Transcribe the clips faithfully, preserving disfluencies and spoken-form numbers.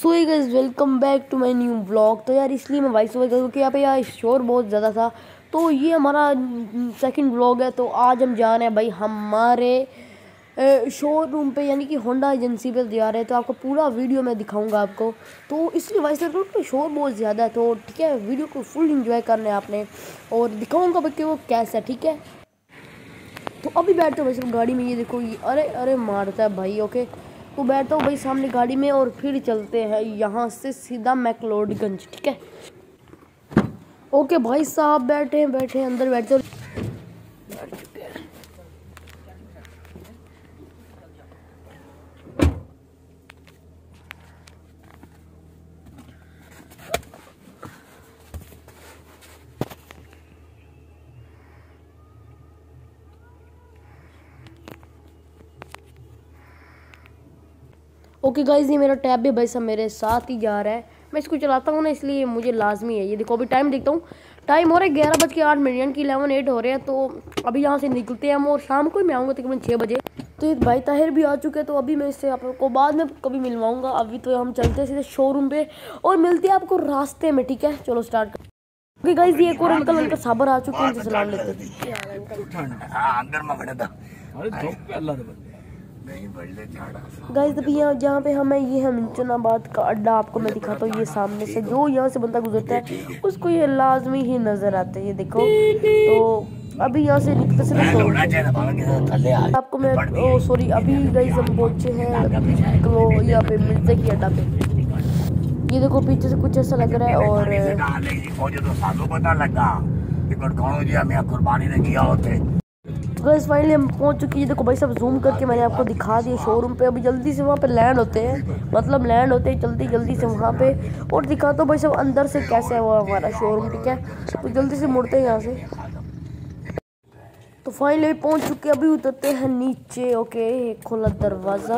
सो ये guys welcome back to my new vlog. तो यार इसलिए मैं वॉइस ओवर कर क्योंकि यहाँ पे यार शोर बहुत ज़्यादा था। तो ये हमारा सेकंड व्लॉग है। तो आज हम जा रहे हैं भाई हमारे शोरूम पे यानी कि होंडा एजेंसी पे जा रहे हैं। तो आपको पूरा वीडियो मैं दिखाऊंगा आपको। तो इसलिए वॉइस ओवर क्योंकि शोर बहुत ज़्यादा है। तो ठीक है, वीडियो को फुल इन्जॉय करना है आपने और दिखाऊँगा बल्कि वो कैसा है। ठीक है, तो अभी बैठते हो भाई सब गाड़ी में। ये देखो ये अरे अरे मारता है भाई। ओके तो बैठता हूँ भाई सामने गाड़ी में और फिर चलते हैं यहाँ से सीधा मैक्लोडगंज। ठीक है, ओके भाई साहब बैठे हैं बैठे हैं अंदर बैठते बैठ चुके हैं। ओके गाइज ये मेरा टैब भी भाई साहब मेरे साथ ही जा रहा है। मैं इसको चलाता हूँ ना इसलिए मुझे लाजमी है। ये देखो अभी टाइम देखता हूँ, टाइम हो रहा है ग्यारह बज के आठ मिनट यानी कि इलेवन एट हो रहे हैं। तो अभी यहाँ से निकलते हैं हम और शाम को ही मैं आऊँगा तकरीबन छः बजे। तो ये भाई ताहिर भी आ चुके हैं। तो अभी मैं इससे आपको बाद में कभी मिलवाऊँगा। अभी तो हम चलते हैं सीधे शोरूम पर और मिलते हैं आपको रास्ते में। ठीक है, चलो स्टार्ट। ओके गाइज ये एक और अंकल अंकल साबर आ चुके हैं, उनसे सलाम लेते हैं। गाइस अभी यहाँ जहाँ पे हमें ये हम चुनाबाद का अड्डा आपको मैं दिखाता हूँ। ये सामने से जो यहाँ से बंदा गुजरता है उसको ये लाजमी ही नजर आता है। ये देखो तो अभी यहाँ से निकलते से आपको मैं ओ सॉरी अभी गाइस हम पहुँचे हैं तो यहाँ पे मिलते ही अड्डा पे। ये देखो पीछे से कुछ ऐसा लग रहा है और गाइस फाइनली हम पहुंच चुके हैं। देखो भाई सब जूम करके मैंने आपको दिखा दिया शोरूम पे। अभी जल्दी से वहाँ पे लैंड होते हैं, मतलब लैंड होते हैं जल्दी जल्दी से वहाँ पे और दिखाता हूँ भाई सब अंदर से कैसे है वो हमारा शोरूम। ठीक है, तो जल्दी से मुड़ते हैं यहाँ से। तो फाइनली पहुंच चुके हैं, अभी उतरते हैं नीचे। ओके खोला दरवाज़ा।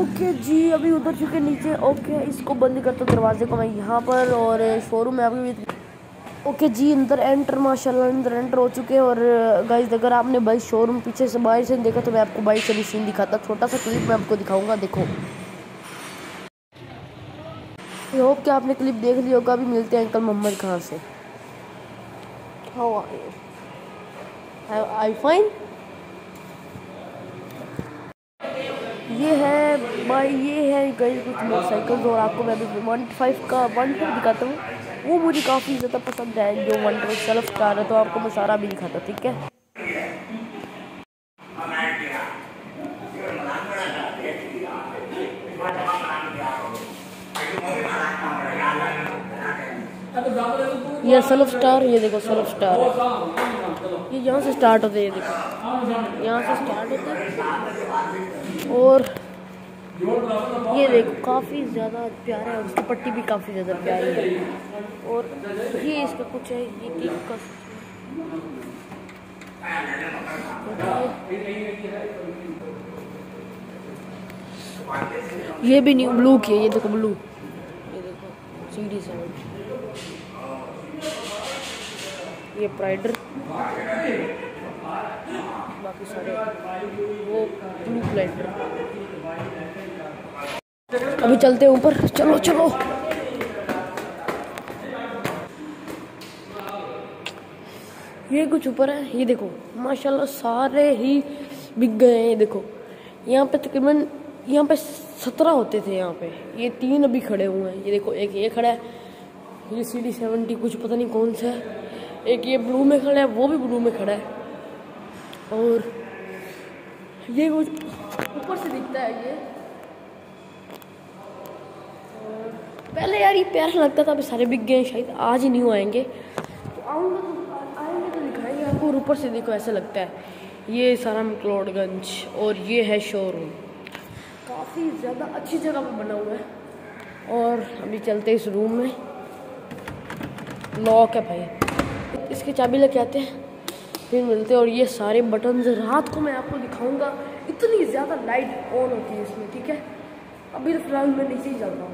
ओके जी अभी उतर चुके नीचे। ओके इसको बंद करता हूँ दरवाजे को मैं यहाँ पर और शोरूम में अभी। ओके जी अंदर एंटर माशाल्लाह अंदर एंटर हो चुके हैं। और गाइस अगर आपने बाइक शोरूम पीछे से बाहर से देखा तो मैं आपको बाइक से भी सीन दिखाता, छोटा सा क्लिप मैं आपको दिखाऊंगा। देखो आई होप कि आपने क्लिप देख लिया होगा। अभी मिलते हैं अंकल मोहम्मद खान से। How are you, I fine. ये है भाई ये है गाइस कुछ मोटरसाइकिल और आपको मैं अभी वन फाइव का वन टू दिखाता हूँ। वो मुझे काफ़ी ज़्यादा पसंद है जो वन टू सेल्फ कार है। तो आपको मैं सारा भी दिखाता। ठीक है, ये सेल्फ स्टार। ये देखो सेल्फ स्टार ये यहाँ से स्टार्ट होते हैं। ये देखो यहाँ से स्टार्ट होते हैं और ये देखो काफ़ी ज़्यादा प्यारा है। उसकी पट्टी भी काफ़ी ज़्यादा प्यारी है और ये इसका कुछ है ये केक का। ये भी न्यू ब्लू की है। ये देखो ब्लू ये देखो सीरीज है। ये प्राइडर बाकी सारे वो ब्लू प्राइडर। अभी चलते हैं ऊपर, चलो चलो। ये कुछ ऊपर है। ये देखो माशाल्लाह सारे ही बिक गए हैं। ये देखो यहाँ पे तकरीबन यहाँ पे सत्रह होते थे। यहाँ पे ये तीन अभी खड़े हुए हैं। ये देखो एक ये खड़ा है, ये सी डी सेवेंटी कुछ पता नहीं कौन सा है। एक ये ब्लू में खड़ा है, वो भी ब्लू में खड़ा है। और ये कुछ ऊपर से दिखता है। ये पहले यार ये प्यारा लगता था, अब सारे बिक गए। शायद आज ही न्यू आएंगे तो आऊँगा तो आएंगे तो दिखाएंगे आपको। और ऊपर से देखो ऐसा लगता है ये सारा मैक्लोडगंज और ये है शोरूम। काफ़ी ज़्यादा अच्छी जगह पर बना हुआ है। और अभी चलते हैं इस रूम में। लॉक है भाई, इसकी चाबी लेके आते हैं फिर मिलते हैं। और ये सारे बटन रात को मैं आपको दिखाऊँगा, इतनी ज़्यादा लाइट ऑन होती है इसमें। ठीक है, अभी तो फिलहाल मैं नीचे ही जाता हूँ।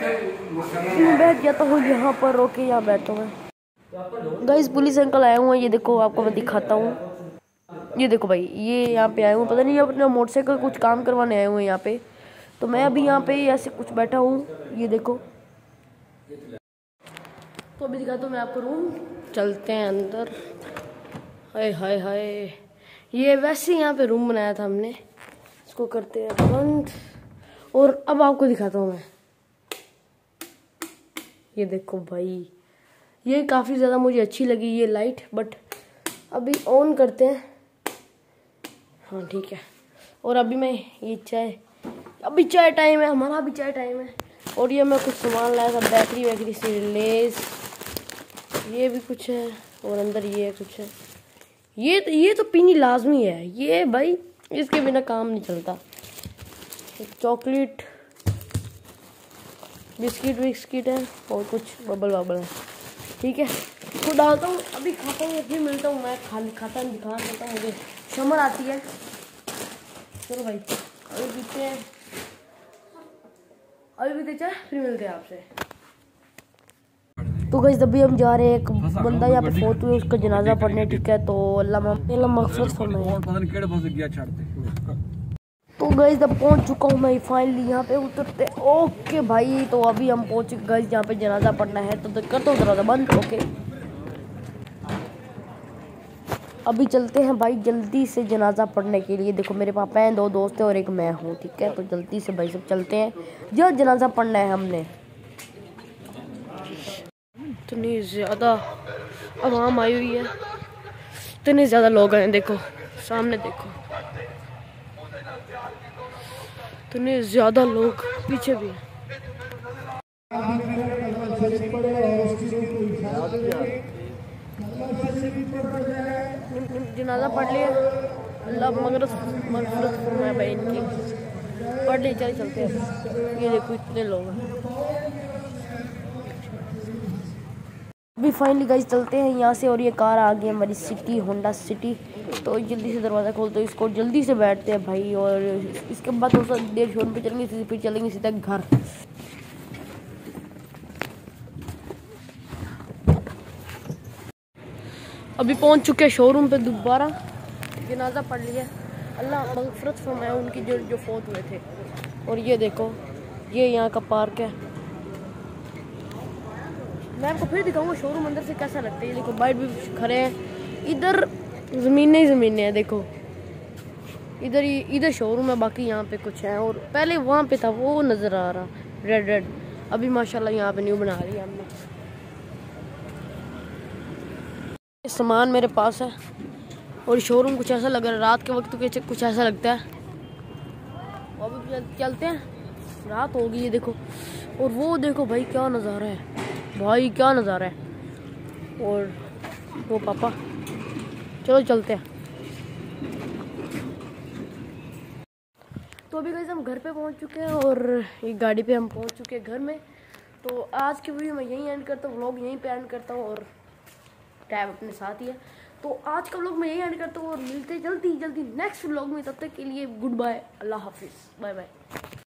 मैं बैठ जाता हूँ यहाँ पर। ओके यहाँ बैठता हूँ। गाइस पुलिस अंकल आए हुए हैं। ये देखो आपको मैं दिखाता हूँ। ये देखो भाई, ये यहाँ पे आए हुए, पता नहीं ये अपना मोटरसाइकिल कुछ काम करवाने आए हुए हैं यहाँ पे। तो मैं अभी यहाँ पे ऐसे कुछ बैठा हूँ, ये देखो। तो अभी दिखाता हूँ मैं आपको रूम, चलते हैं अंदर। हाय हाय हाय, ये वैसे यहाँ पे रूम बनाया था हमने, इसको करते हैं बंद। और अब आपको दिखाता हूँ मैं, ये देखो भाई, ये काफ़ी ज़्यादा मुझे अच्छी लगी ये लाइट। बट अभी ऑन करते हैं, हाँ ठीक है। और अभी मैं ये चाय, अभी चाय टाइम है हमारा, अभी चाय टाइम है। और ये मैं कुछ सामान लाया था, बैटरी वैटरी से रिलेस, ये भी कुछ है। और अंदर ये कुछ है, ये तो ये तो पीनी लाजमी है, ये भाई इसके बिना काम नहीं चलता। चॉकलेट बिस्किट विस्किट है और कुछ बबल वबल है, ठीक है। तो डालता हूँ, अभी खाता हूँ, फिर मिलता हूँ मैं। खा खाता हूँ, दिखा देता हूँ, मुझे समझ आती है। चलो भाई अभी पीते हैं, अभी पीते चाहे, फिर मिलते हैं आपसे। तो गाइस अभी हम जा रहे हैं, एक बंदा यहाँ पे फोत हुए, उसका जनाजा पढ़ने, ठीक है। तो अल्लाह अल्लाह मगफिरत फरमाए। तो गाइस अब पहुंच चुका हूँ मैं फाइनली, यहाँ पे उतरते। ओके भाई, तो अभी हम पहुंच गए गाइस, यहाँ पे जनाजा पढ़ना है। तो कर दो जनाजा बंद, ओके। अभी चलते हैं भाई जल्दी से जनाजा पढ़ने के लिए। देखो मेरे पापा हैं, दो दोस्त हैं और एक मैं हूँ, ठीक है। तो जल्दी से भाई सब चलते हैं, जो जनाजा पढ़ना है हमने। इतनी ज़्यादा आवाम आई हुई है, इतने ज़्यादा लोग आए, देखो सामने देखो, इतने ज्यादा लोग पीछे भी। जनाजा पढ़ लिया, अल्लाह मगरस मगरस है भाई इनकी, पढ़ ले चल चलते हैं। ये देखो इतने लोग हैं। अभी फाइनली गाइस चलते हैं यहाँ से। और ये कार आ गई हमारी सिटी, होंडा सिटी। तो जल्दी से दरवाज़ा खोलते हैं इसको, जल्दी से बैठते हैं भाई। और इसके बाद थोड़ा सा देर शोर पे चलेंगे, फिर चलेंगे सीधा घर। अभी पहुँच चुके हैं शोरूम पे, दोबारा जनाजा पढ़ लिया, अल्लाह मगफिरत फरमाए उनकी जो जो फौत हुए थे। और ये देखो ये यहाँ का पार्क है, मैं आपको फिर दिखाऊंगा शोरूम अंदर से कैसा लगता है। ये देखो बाइट भी खड़े हैं, इधर ज़मीनें ही ज़मीनें हैं, देखो इधर ही इधर शोरूम है, बाकी यहाँ पे कुछ है। और पहले वहाँ पे था वो नज़र आ रहा रेड रेड, अभी माशाल्लाह यहाँ पे न्यू बना रही है हमने। सामान मेरे पास है और शोरूम कुछ ऐसा लग रहा है, रात के वक्त तो कुछ ऐसा लगता है। अभी चलते हैं, रात होगी। ये देखो, और वो देखो भाई क्या नज़ारा है, भाई क्या नज़ारा है। और वो पापा, चलो चलते हैं। तो अभी गाइस हम घर पे पहुंच चुके हैं, और एक गाड़ी पे हम पहुंच चुके हैं घर में। तो आज की वीडियो मैं यहीं एंड करता हूँ, व्लॉग यहीं पे एंड करता हूँ, और टैब अपने साथ ही है। तो आज का व्लॉग मैं यहीं एंड करता हूँ, और मिलते हैं जल्दी जल्दी नेक्स्ट व्लॉग में। तब तक के लिए गुड बाय, अल्लाह हाफिज़, बाय बाय।